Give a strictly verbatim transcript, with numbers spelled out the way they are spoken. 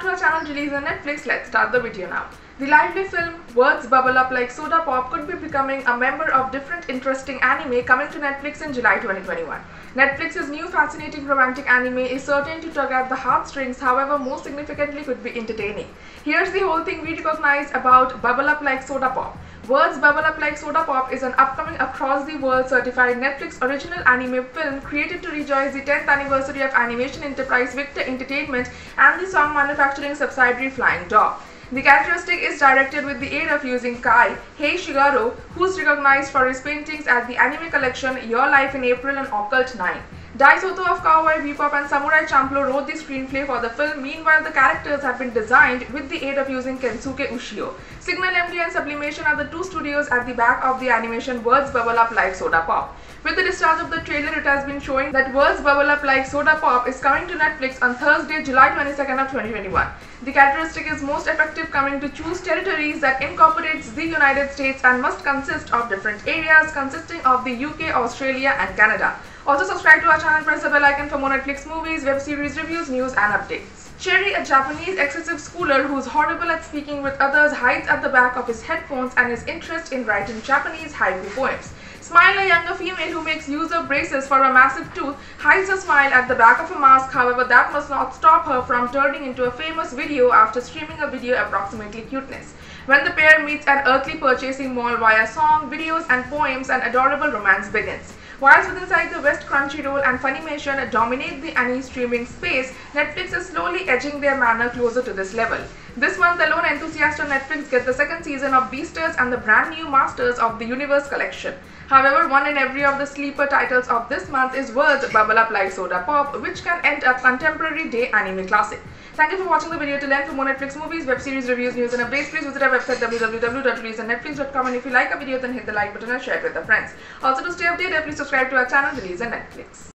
back to our channel released on Netflix. Let's start the video now. The lively film Words Bubble Up Like Soda Pop could be becoming a member of different interesting anime coming to Netflix in July twenty twenty-one. Netflix's new fascinating romantic anime is certain to tug at the heartstrings, however most significantly could be entertaining. Here's the whole thing we recognize about Bubble Up Like Soda Pop. Words Bubble Up Like Soda Pop is an upcoming across-the-world certified Netflix original anime film created to rejoice the tenth anniversary of animation enterprise Victor Entertainment and the song manufacturing subsidiary Flying Dog. The characteristic is directed with the aid of using Kyōhei Ishiguro, who's recognized for his paintings at the anime collection Your Lie in April and Occult;Nine. Dai Sato of Cowboy Bebop and Samurai Champloo wrote the screenplay for the film. Meanwhile, the characters have been designed with the aid of using Kensuke Ushio. Signal dot M D and Sublimation are the two studios at the back of the animation Words Bubble Up Like Soda Pop. With the discharge of the trailer, it has been showing that Words Bubble Up Like Soda Pop is coming to Netflix on Thursday, July twenty-second of twenty twenty-one. The characteristic is most effective coming to choose territories that incorporates the United States and must consist of different areas consisting of the U K, Australia and Canada. Also subscribe to our channel, press the bell icon for more Netflix movies, web series reviews, news and updates. Cherry, a Japanese excessive schooler who's horrible at speaking with others, hides at the back of his headphones and his interest in writing Japanese haiku poems. Smile, a younger female who makes use of braces for a massive tooth, hides her smile at the back of a mask. However, that must not stop her from turning into a famous video after streaming a video approximately cuteness. When the pair meets at an earthly purchasing mall via song, videos and poems, an adorable romance begins. Whilst with inside the West, Crunchyroll and Funimation dominate the anime streaming space, Netflix is slowly edging their manner closer to this level. This month alone, enthusiasts on Netflix get the second season of Beasts and the brand new Masters of the Universe collection. However, one in every of the sleeper titles of this month is Words Bubble Up Like Soda Pop, which can end up contemporary day anime classic. Thank you for watching the video till end. For more Netflix movies, web series reviews, news and updates, please visit our website w w w dot release on netflix dot com, and if you like our video then hit the like button and share it with your friends. Also, to stay updated, please subscribe to our channel Release on Netflix.